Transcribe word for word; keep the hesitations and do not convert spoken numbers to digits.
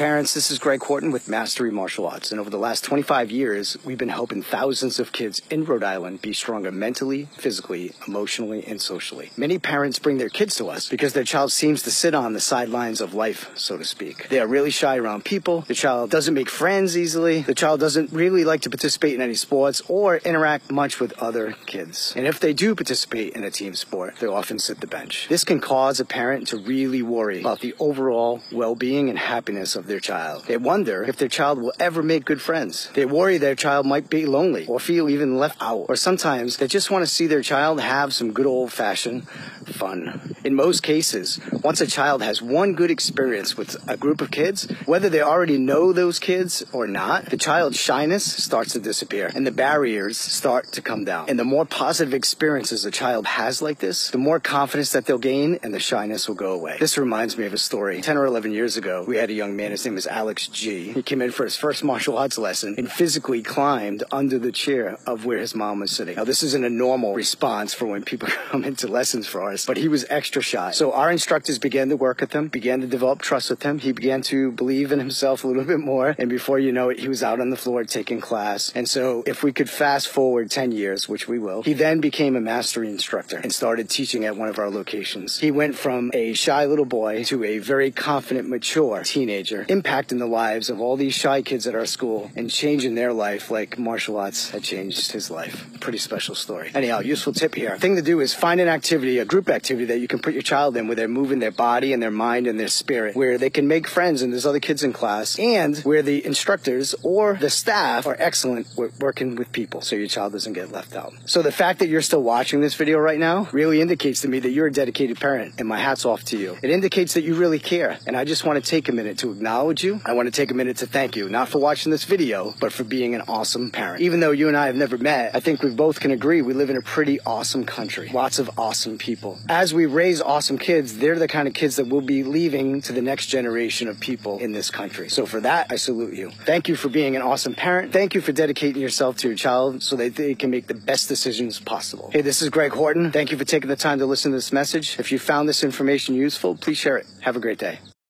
Parents, this is Greg Horton with Mastery Martial Arts, and over the last twenty-five years, we've been helping thousands of kids in Rhode Island be stronger mentally, physically, emotionally, and socially. Many parents bring their kids to us because their child seems to sit on the sidelines of life, so to speak. They are really shy around people, the child doesn't make friends easily, the child doesn't really like to participate in any sports or interact much with other kids. And if they do participate in a team sport, they often sit the bench. This can cause a parent to really worry about the overall well-being and happiness of their child. They wonder if their child will ever make good friends. They worry their child might be lonely or feel even left out. Or sometimes they just want to see their child have some good old-fashioned fun. In most cases, once a child has one good experience with a group of kids, whether they already know those kids or not, the child's shyness starts to disappear and the barriers start to come down. And the more positive experiences a child has like this, the more confidence that they'll gain and the shyness will go away. This reminds me of a story. ten or eleven years ago, we had a young man. His name is Alex G. He came in for his first martial arts lesson and physically climbed under the chair of where his mom was sitting. Now, this isn't a normal response for when people come into lessons for us, but he was extra shy. So our instructors began to work with him, began to develop trust with him. He began to believe in himself a little bit more. And before you know it, he was out on the floor taking class. And so if we could fast forward ten years, which we will, he then became a mastery instructor and started teaching at one of our locations. He went from a shy little boy to a very confident, mature teenager, impacting the lives of all these shy kids at our school and changing their life like martial arts had changed his life. Pretty special story. Anyhow, useful tip here. Thing to do is find an activity, a group activity that you can put your child in where they're moving their body and their mind and their spirit, where they can make friends and there's other kids in class, and where the instructors or the staff are excellent with working with people so your child doesn't get left out. So the fact that you're still watching this video right now really indicates to me that you're a dedicated parent, and my hat's off to you. It indicates that you really care, and I just want to take a minute to acknowledge you. I want to take a minute to thank you, not for watching this video, but for being an awesome parent. Even though you and I have never met, I think we both can agree we live in a pretty awesome country. Lots of awesome people. As we raise awesome kids, they're the kind of kids that we'll be leaving to the next generation of people in this country. So for that, I salute you. Thank you for being an awesome parent. Thank you for dedicating yourself to your child so that they can make the best decisions possible. Hey, this is Greg Horton. Thank you for taking the time to listen to this message. If you found this information useful, please share it. Have a great day.